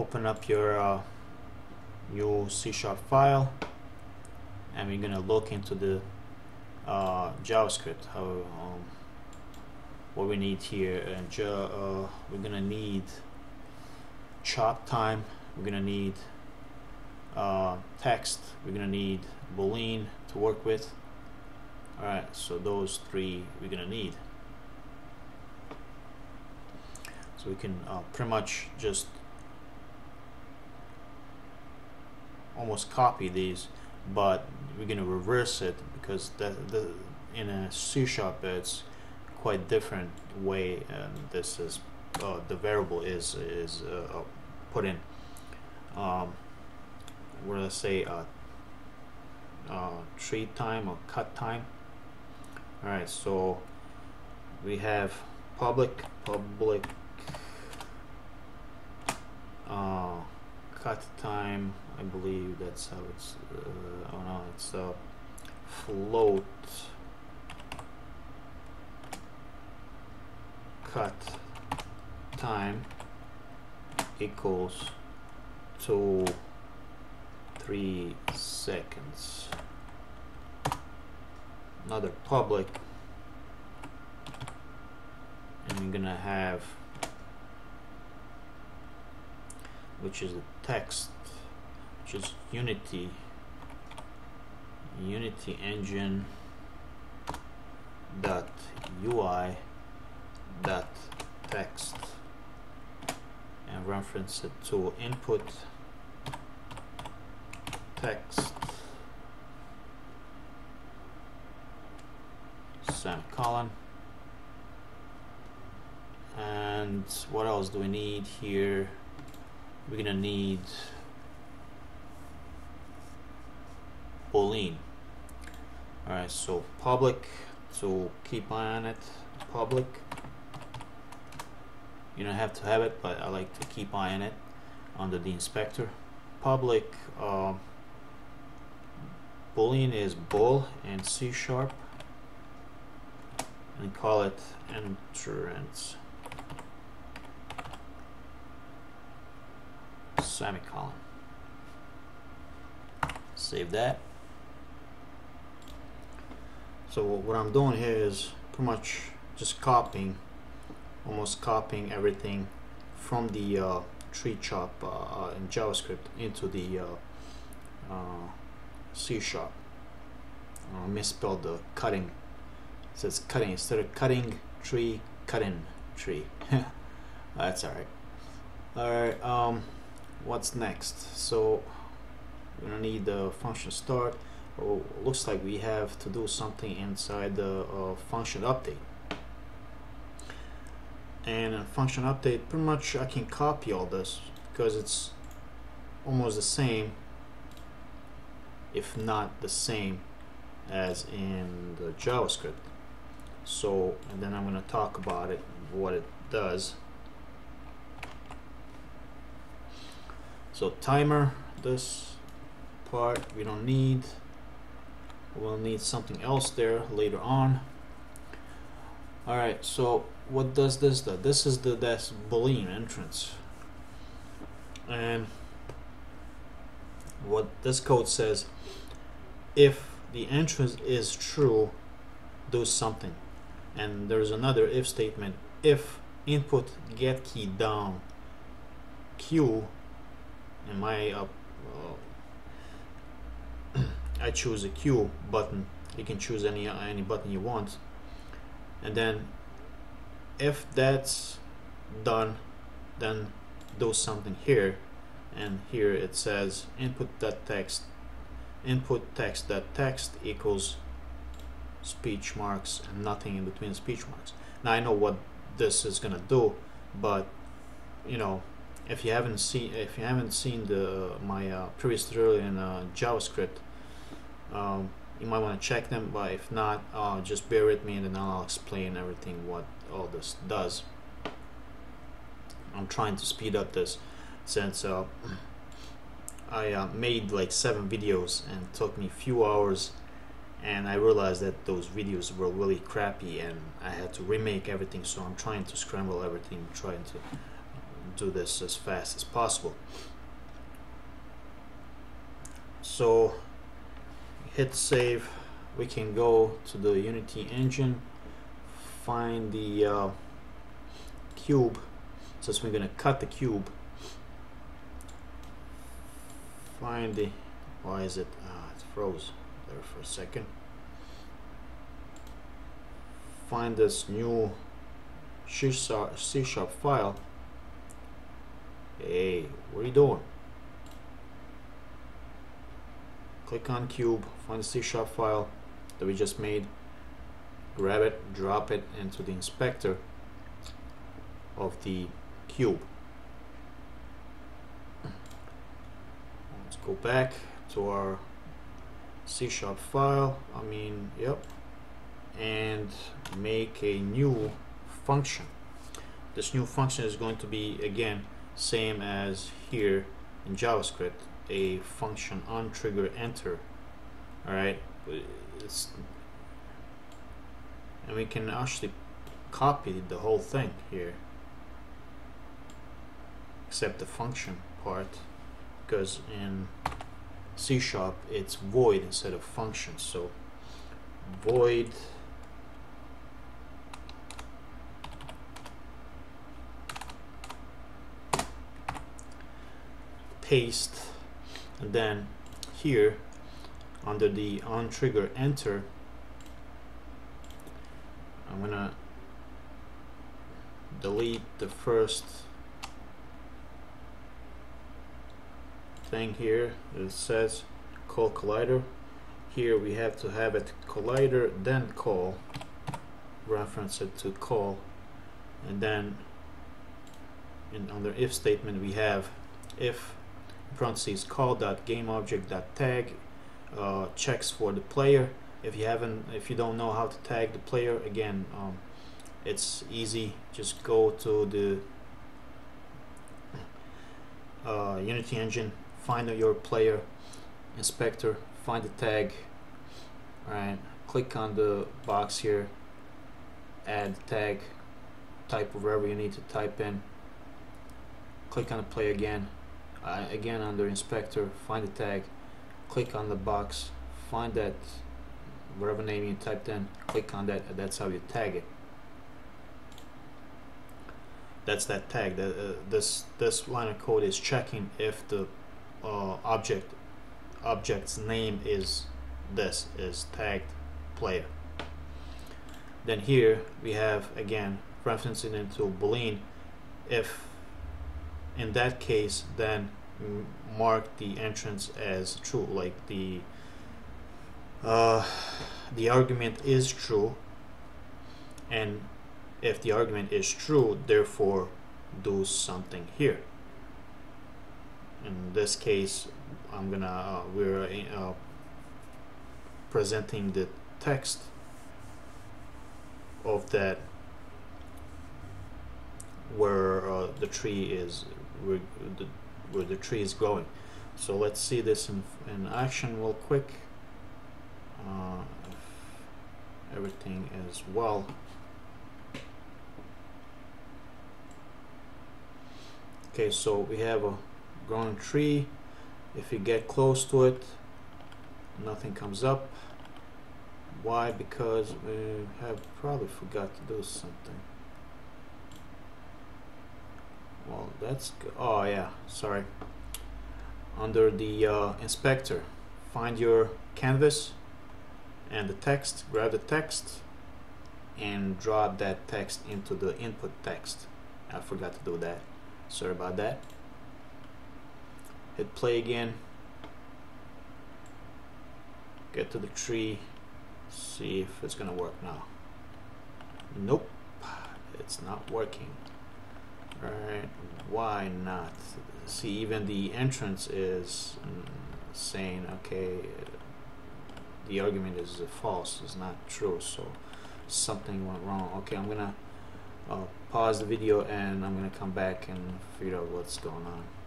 open up your C# file, and we're gonna look into the JavaScript. What we need here, and we're gonna need chop time, we're gonna need text, we're gonna need Boolean to work with. Alright, so those three we're gonna need. So we can pretty much just almost copy these, but we're gonna reverse it because in a C# it's quite different way, and this is the variable is put in. We're gonna say treat time or cut time. All right, so we have public cut time. I believe that's how it's. Oh no, it's float cut time equals to 3 seconds. Another public, and we're gonna have, which is the text, which is Unity engine .ui .text, and reference it to input text semicolon. And what else do we need here? We're gonna need Boolean. All right, so public, so keep on it, public. You don't have to have it, but I like to keep eye on it under the inspector. Public Boolean is bool and C#, and call it entrance semicolon. Save that. So what I'm doing here is pretty much just copying, almost copying everything from the tree chop in JavaScript into the C#. I misspelled the cutting. It says cutting instead of cutting tree, cutting tree. That's alright. Alright, what's next? So we're gonna need the function start. Oh, looks like we have to do something inside the function update. And in function update, pretty much I can copy all this because it's almost the same, if not the same, as in the JavaScript. So, and then I'm going to talk about it, what it does. So timer, this part we don't need. We'll need something else there later on. Alright, so what does this do? This is the Boolean entrance, and what this code says, if the entrance is true, do something. And there's another if statement, if input get key down q, in my I choose a q button. You can choose any button you want, and then if that's done, then do something here. And here it says input text equals speech marks and nothing in between speech marks. Now I know what this is gonna do, but you know, if you haven't seen my previous tutorial in JavaScript, you might want to check them. But if not, just bear with me, and then I'll explain everything, what all this does. I'm trying to speed up this since I made like 7 videos and took me a few hours, and I realized that those videos were really crappy and I had to remake everything. So I'm trying to scramble everything, trying to do this as fast as possible. So hit save. We can go to the Unity engine, find the cube. Since we're gonna cut the cube, find the, why is it, it froze there for a second. Find this new C# file. Hey, what are you doing? Click on cube, find the C# file that we just made, grab it, drop it into the inspector of the cube. Let's go back to our C# file, and make a new function. This new function is going to be, again, same as here in JavaScript, a function on trigger enter. Alright, and we can actually copy the whole thing here, except the function part, because in C# it's void instead of function. So void paste, and then here under the on trigger enter, I'm gonna delete the first thing here that says call Collider. Here we have to have it Collider, then call, reference it to call, and then in under if statement we have if parentheses call.gameObject.tag checks for the player. If you don't know how to tag the player, again, it's easy. Just go to the Unity engine, find your player inspector, find the tag, alright, click on the box here, add tag, type wherever you need to type in, click on the player again, again under inspector, find the tag, click on the box, find that whatever name you typed in, click on that, and that's how you tag it. That's that tag. This line of code is checking if the object's name is this, is tagged player. Then here we have, again, referencing into Boolean. If in that case, then mark the entrance as true, like the argument is true, and if the argument is true, therefore do something here. In this case, we're presenting the text of that, where the tree is growing. So let's see this in action real quick. If everything is well. Okay, so we have a growing tree. If you get close to it, nothing comes up. Why? Because we have probably forgot to do something. Well, that's good. Oh yeah, sorry. Under the inspector, find your canvas and the text, grab the text and drop that text into the input text. I forgot to do that, sorry about that. Hit play again, get to the tree, see if it's gonna work now. Nope, it's not working. Alright, why not? See, even the entrance is saying, okay, the argument is false, it's not true, so something went wrong. Okay, I'm gonna pause the video and I'm gonna come back and figure out what's going on.